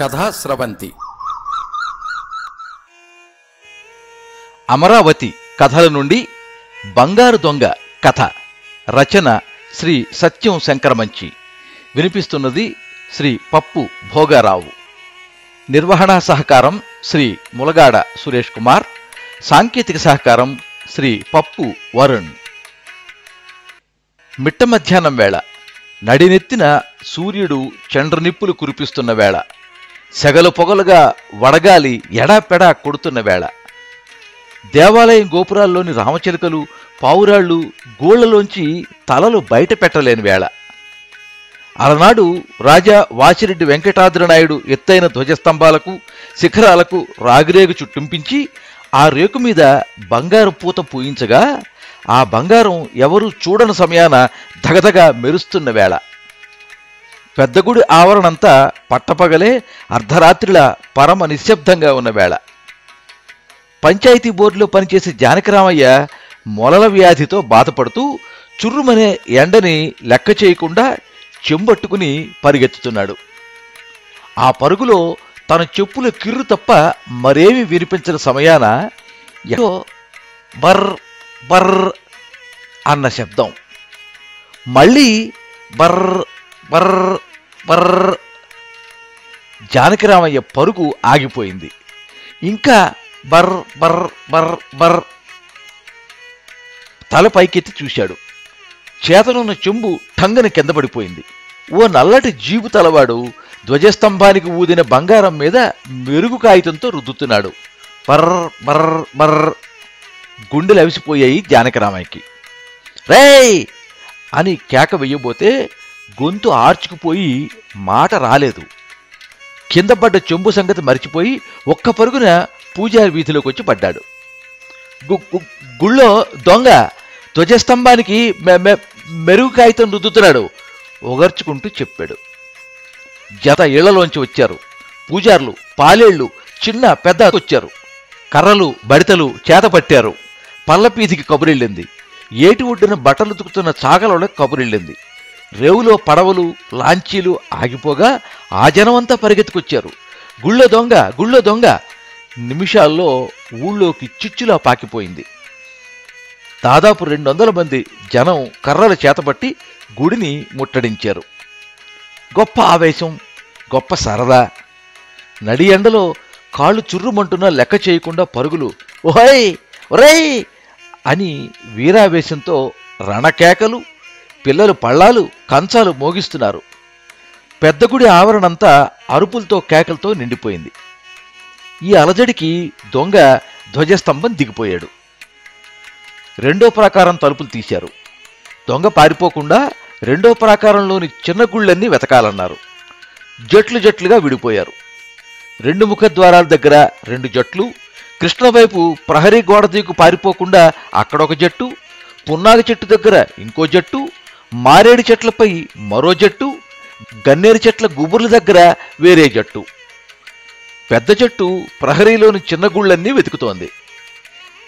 కథాస్రవంతి. అమరావతి కథల నుండి బంగారు దొంగ కథ రచన శ్రీ సత్యం శంకరమంచి. వినిపిస్తున్నది శ్రీ పప్పు భోగారావు. నిర్వహణా సహకారం శ్రీ ములగాడ సురేష్ కుమార్. సాంకేతిక సహకారం శ్రీ పప్పు వరుణ్. మిట్ట మధ్యాహ్నం వేళ, నడినెత్తిన సూర్యుడు చండ్రనిప్పులు కురిపిస్తున్న వేళ, సెగలు పొగలుగా వడగాలి ఎడాపెడా కొడుతున్న వేళ, దేవాలయం గోపురాల్లోని రామచిలుకలు పావురాళ్లు గోళ్లలోంచి తలలు బయట పెట్టలేని వేళ, అలనాడు రాజా వాసిరెడ్డి వెంకటాద్రినాయుడు ఎత్తైన ధ్వజస్తంభాలకు శిఖరాలకు రాగిరేగు చుట్టింపించి ఆ రేకు మీద బంగారు పూత పూయించగా ఆ బంగారం ఎవరూ చూడని సమయాన ధగధగా మెరుస్తున్న వేళ, పెద్దగుడి ఆవరణంతా పట్టపగలే అర్ధరాత్రిలా పరమ నిశ్శబ్దంగా ఉన్న వేళ, పంచాయతీ బోర్డులో పనిచేసే జానకిరామయ్య మొలల వ్యాధితో బాధపడుతూ చుర్రుమనే ఎండని లెక్క చేయకుండా చెంబట్టుకుని పరిగెత్తుతున్నాడు. ఆ పరుగులో తన చెప్పుల కిర్రు తప్ప మరేమీ వినిపించిన సమయాన ఏదో బర్ బర్ర అన్న శబ్దం, మళ్ళీ బర్ర బర్ర బర్ర. జానకిరామయ్య పరుగు ఆగిపోయింది. ఇంకా బర్ర బర్ర బర్ర బర్ర. తల పైకెత్తి చూశాడు. చేతనున్న చెంబు ఠంగన కింద పడిపోయింది. ఓ నల్లటి జీబు తలవాడు ధ్వజస్తంభానికి ఊదిన బంగారం మీద మెరుగు కాగితంతో రుద్దుతున్నాడు. బర్ర బర్ర బర్ర. గుండెలు అవిసిపోయాయి జానకిరామయ్యకి. రేయ్ అని కేక వెయ్యబోతే గొంతు ఆర్చుకుపోయి మాట రాలేదు. కింద పడ్డ చెంబు సంగతి మరిచిపోయి ఒక్క పరుగున పూజారి వీధిలోకి వచ్చి పడ్డాడు. గుళ్ళో దొంగ ధ్వజస్తంభానికి మెరుగు కాగితం రుద్దుతున్నాడు ఒగర్చుకుంటూ చెప్పాడు. జత ఇళ్లలోంచి వచ్చారు. పూజార్లు పాలేళ్లు చిన్న పెద్ద వచ్చారు. కర్రలు బడితలు చేతపట్టారు. పల్లపీధికి కబురెళ్ళింది. ఏటి ఒడ్డున బట్టలు తుకుతున్న చాకలలో కబురెళ్ళింది. రేవులో పడవలు లాంచీలు ఆగిపోగా ఆ జనమంతా పరిగెత్తుకొచ్చారు. గుళ్ళో దొంగ గుళ్ళో దొంగ. నిమిషాల్లో ఊళ్ళోకి చిచ్చులా పాకిపోయింది. దాదాపు 200 మంది జనం కర్రలు చేతపట్టి గుడిని ముట్టడించారు. గొప్ప ఆవేశం, గొప్ప సరదా. నడి ఎండలో కాళ్ళు చుర్రుమంటున్నా లెక్క చేయకుండా పరుగులు. ఓహోయ్ ఒరేయ్ అని వీరావేశంతో రణకేకలు, పిల్లలు పళ్ళాలు కంచాలు మోగిస్తున్నారు. పెద్దగుడి ఆవరణంతా అరుపులతో కేకలతో నిండిపోయింది. ఈ అలజడికి దొంగ ధ్వజస్తంభం దిగిపోయాడు. రెండో ప్రాకారం తలుపులు తీశారు. దొంగ పారిపోకుండా రెండో ప్రాకారంలోని చిన్న గుళ్ళన్నీ వెతకాలన్నారు. జట్లు జట్లుగా విడిపోయారు. 2 ముఖద్వారాల దగ్గర 2 జట్లు, కృష్ణవైపు ప్రహరీ గోడ దిగు పారిపోకుండా అక్కడొక జట్టు, పున్నాగ చెట్టు దగ్గర ఇంకో జట్టు, మారేడు చెట్లపై మరో జట్టు, గన్నేరు చెట్ల గుబుర్ల దగ్గర వేరే జట్టు. పెద్ద జట్టు ప్రహరీలోని చిన్న గుళ్ళన్నీ వెతుకుతోంది.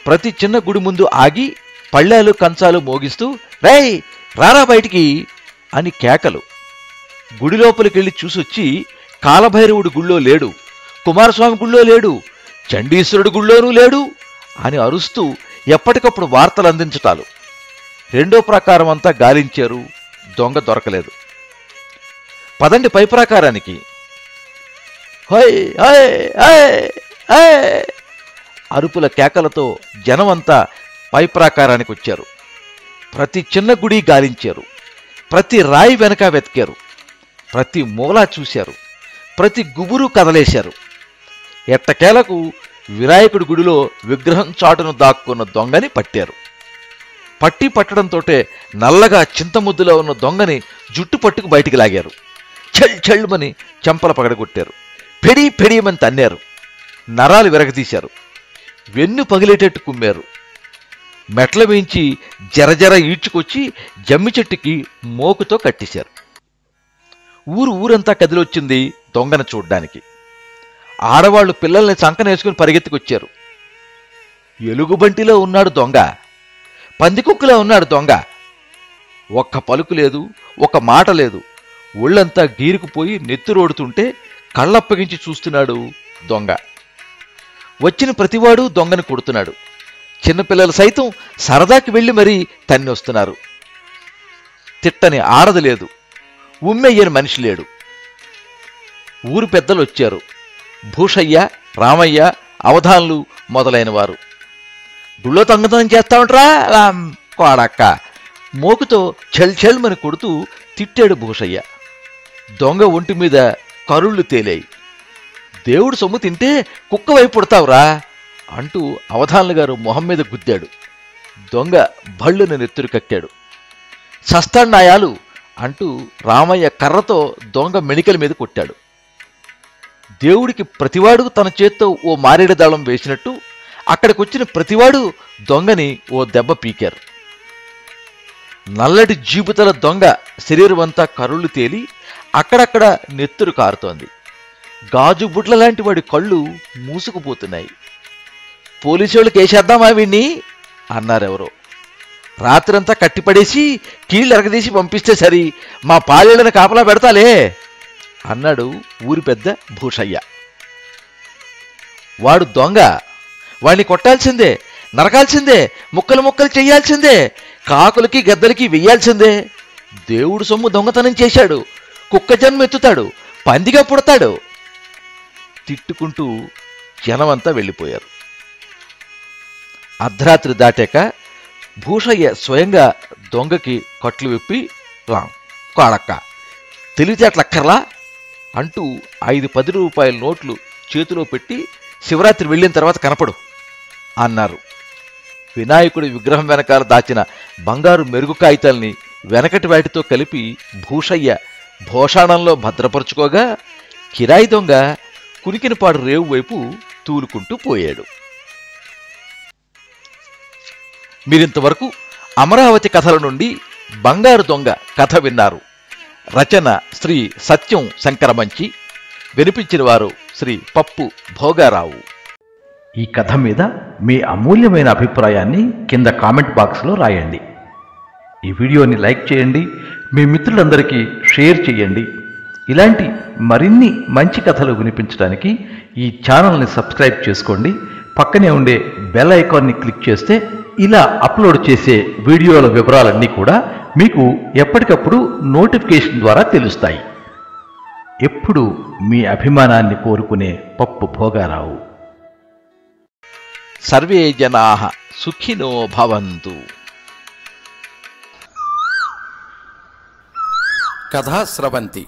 ప్రతి చిన్న గుడి ముందు ఆగి పళ్ళాలు కంచాలు మోగిస్తూ రేయ్ రారా బయటికి అని కేకలు. గుడి లోపలికెళ్ళి చూసొచ్చి కాలభైరవుడి గుళ్ళో లేడు, కుమారస్వామి గుళ్ళో లేడు, చండీశ్వరుడు గుళ్ళోనూ లేడు అని అరుస్తూ ఎప్పటికప్పుడు వార్తలు అందించటాలు. రెండో ప్రాకారం అంతా గాలించారు. దొంగ దొరకలేదు. పదండి పై ప్రాకారానికి అరుపుల కేకలతో జనమంతా పై ప్రాకారానికి వచ్చారు. ప్రతి చిన్న గుడి గాలించారు. ప్రతి రాయి వెనక వెతికారు. ప్రతి మూలా చూశారు. ప్రతి గుబురు కదలేశారు. ఎట్టకేలకు వినాయకుడి గుడిలో విగ్రహం చాటును దాక్కున్న దొంగని పట్టారు. పట్టి పట్టడంతోటే నల్లగా చింతముద్దులో ఉన్న దొంగని జుట్టు పట్టుకు బయటికి లాగారు. చెల్మని చెంపల పగడగొట్టారు. పెడి పెడియమని తన్నారు. నరాలు విరగతీశారు. వెన్ను పగిలేటట్టు కుమ్మారు. మెట్ల వేయించి జరజర ఈడ్చుకొచ్చి జమ్మి చెట్టుకి మోకుతో కట్టేశారు. ఊరంతా కదిలొచ్చింది దొంగను చూడ్డానికి. ఆడవాళ్లు పిల్లల్ని చంకనేసుకుని పరిగెత్తుకొచ్చారు. ఎలుగుబంటిలో ఉన్నాడు దొంగ, పందికొక్కులా ఉన్నాడు దొంగ. ఒక్క పలుకు లేదు, ఒక మాట లేదు. ఒళ్ళంతా గీరుకుపోయి నెత్తురోడుతుంటే కళ్ళప్పగించి చూస్తున్నాడు దొంగ. వచ్చిన ప్రతివాడు దొంగను కొడుతున్నాడు. చిన్నపిల్లలు సైతం సరదాకి వెళ్ళి మరీ తన్ని వస్తున్నారు. తిట్టని ఆడది లేదు, ఉమ్మెయ్యని మనిషి లేడు. ఊరు పెద్దలు వచ్చారు. భూషయ్య, రామయ్య, అవధాన్లు మొదలైన వారు. గుళ్ళో దొంగతనం చేస్తామంట్రా కోడక్క మోకుతో చెల్ చెల్మని కొడుతూ తిట్టాడు భూషయ్య. దొంగ ఒంటి మీద కరుళ్ళు తేలాయి. దేవుడు సొమ్ము తింటే కుక్క వైపు పుడతావురా అంటూ అవధాన్లు గారు మొహం మీద గుద్దాడు. దొంగ భళ్ళున నెత్తురు కక్కాడు. సస్తాన్నాయాలు అంటూ రామయ్య కర్రతో దొంగ మెణికల మీద కొట్టాడు. దేవుడికి ప్రతివాడు తన చేత్తో ఓ మారేడు దాళం వేసినట్టు అక్కడికొచ్చిన ప్రతివాడు దొంగని ఓ దెబ్బ పీకారు. నల్లటి జీబుతల దొంగ శరీరమంతా కరుళ్ళు తేలి అక్కడక్కడ నెత్తురు కారుతోంది. గాజు బుడ్ల లాంటి వాడి కళ్ళు మూసుకుపోతున్నాయి. పోలీసు వాళ్ళు కేసేద్దామా వీణ్ణి అన్నారెవరో. రాత్రంతా కట్టిపడేసి కీళ్ళు ఎరగదీసి పంపిస్తే సరి, మా పాలేళ్ళని కాపలా పెడతాలే అన్నాడు ఊరి పెద్ద భూషయ్య. వాడు దొంగ, వాణ్ణి కొట్టాల్సిందే, నరకాల్సిందే, ముక్కలు ముక్కలు చేయాల్సిందే, కాకులకి గద్దలకి వెయ్యాల్సిందే. దేవుడు సొమ్ము దొంగతనం చేశాడు, కుక్క జన్మెత్తుతాడు, పందిగా పుడతాడు. తిట్టుకుంటూ జనమంతా వెళ్ళిపోయారు. అర్ధరాత్రి దాటాక భూషయ్య స్వయంగా దొంగకి కట్లు విప్పి కాడక్క తెలివితేటలక్కర్లా అంటూ 5-10 రూపాయల నోట్లు చేతిలో పెట్టి శివరాత్రి వెళ్ళిన తర్వాత కనపడు అన్నారు. వినాయకుడి విగ్రహం వెనకాల దాచిన బంగారు మెరుగు కాగితాల్ని వెనకటి వాటితో కలిపి భూషయ్య భోషాణంలో భద్రపరుచుకోగా కిరాయి దొంగ కునికినపాడు రేవు వైపు తూలుకుంటూ పోయాడు. మీరింతవరకు అమరావతి కథల నుండి బంగారు దొంగ కథ విన్నారు. రచన శ్రీ సత్యం శంకరమంచి, వినిపించిన వారు శ్రీ పప్పు భోగారావు. ఈ కథ మీద మీ అమూల్యమైన అభిప్రాయాన్ని కింద కామెంట్ బాక్స్లో రాయండి. ఈ వీడియోని లైక్ చేయండి, మీ మిత్రులందరికీ షేర్ చేయండి. ఇలాంటి మరిన్ని మంచి కథలు వినిపించడానికి ఈ ఛానల్ని సబ్స్క్రైబ్ చేసుకోండి. పక్కనే ఉండే బెల్ ఐకాన్ని క్లిక్ చేస్తే ఇలా అప్లోడ్ చేసే వీడియోల వివరాలన్నీ కూడా మీకు ఎప్పటికప్పుడు నోటిఫికేషన్ ద్వారా తెలుస్తాయి. ఎప్పుడు మీ అభిమానాన్ని కోరుకునే పప్పు భోగారావు. సర్వే జనాః సుఖినో భవంతు. కథా స్రవంతి.